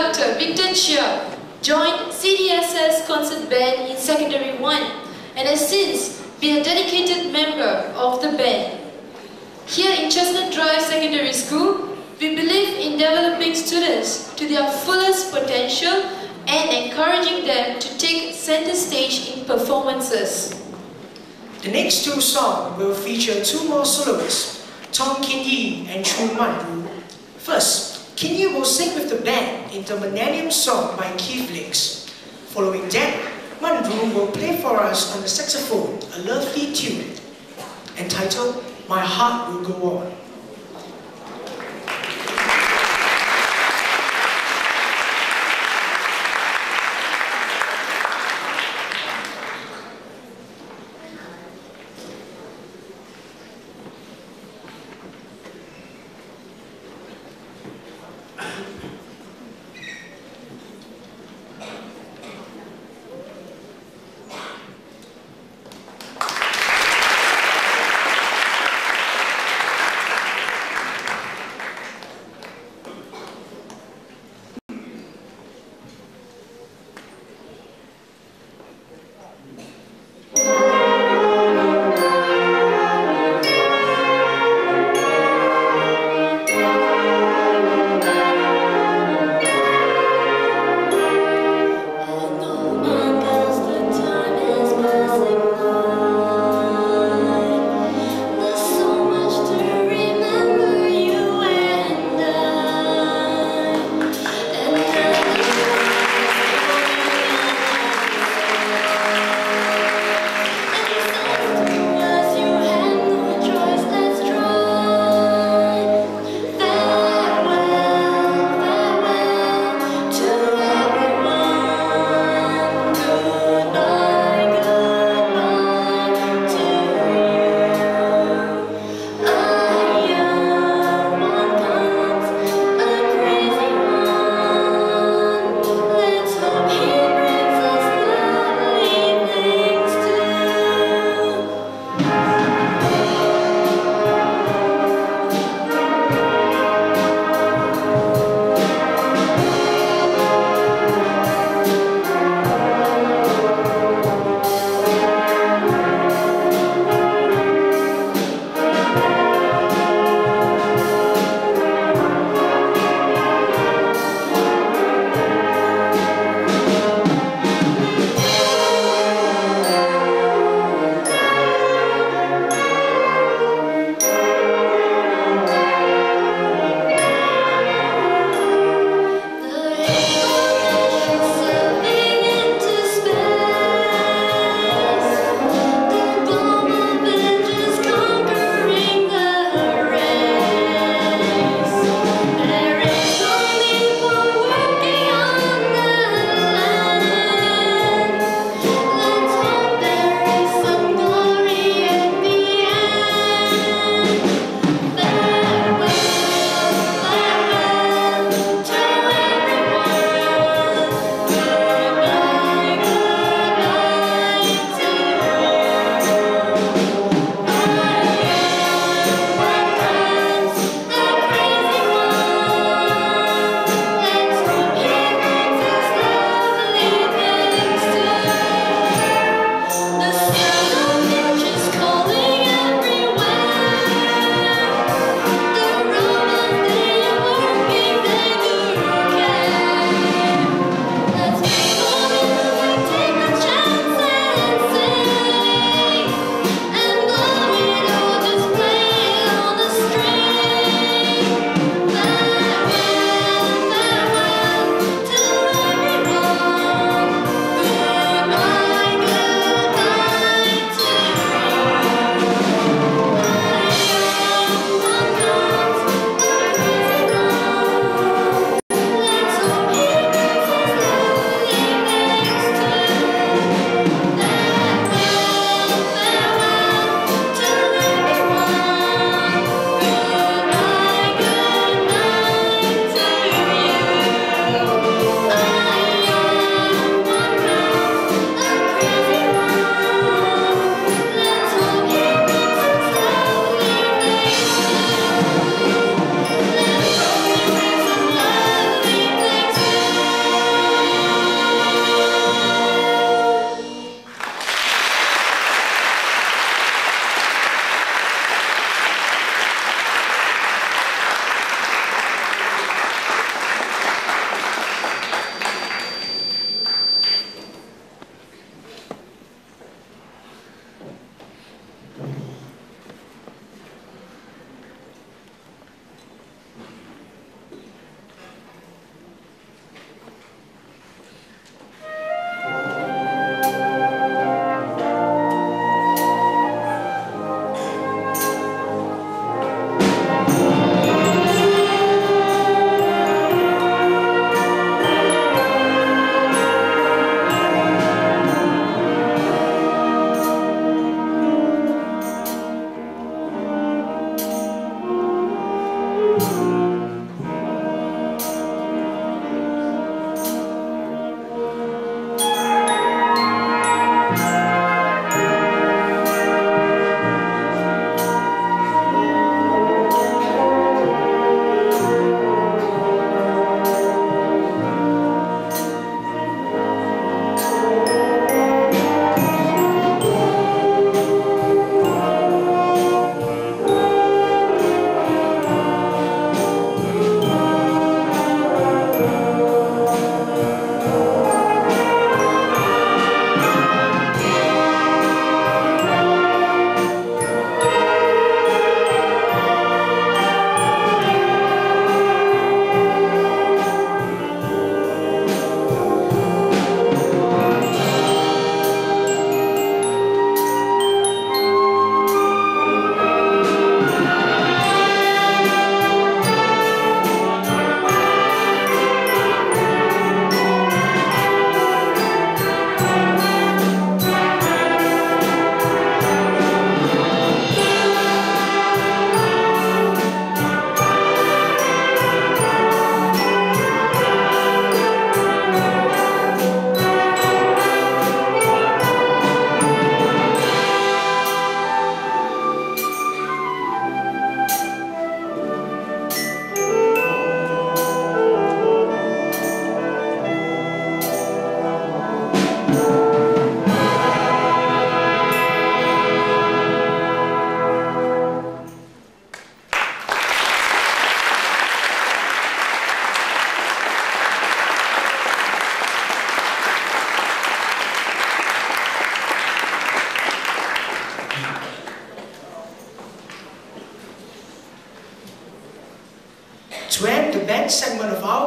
conductor Victor Chia joined CDSS concert band in secondary 1 and has since been a dedicated member of the band. Here in Chestnut Drive Secondary School, we believe in developing students to their fullest potential and encouraging them to take center stage in performances. The next two songs will feature two more soloists, Tom Kin Yi and Chung Wan. First, Kinyu will sing with the band in the Millennium Song by Key Flix. Following that, Manroom will play for us on the saxophone a lovely tune entitled My Heart Will Go On.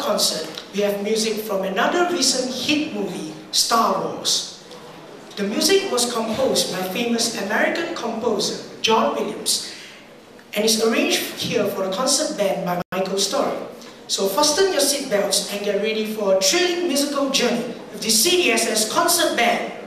our concert, we have music from another recent hit movie, Star Wars. The music was composed by famous American composer John Williams and is arranged here for a concert band by Michael Story. So fasten your seatbelts and get ready for a thrilling musical journey with the CDSS concert band.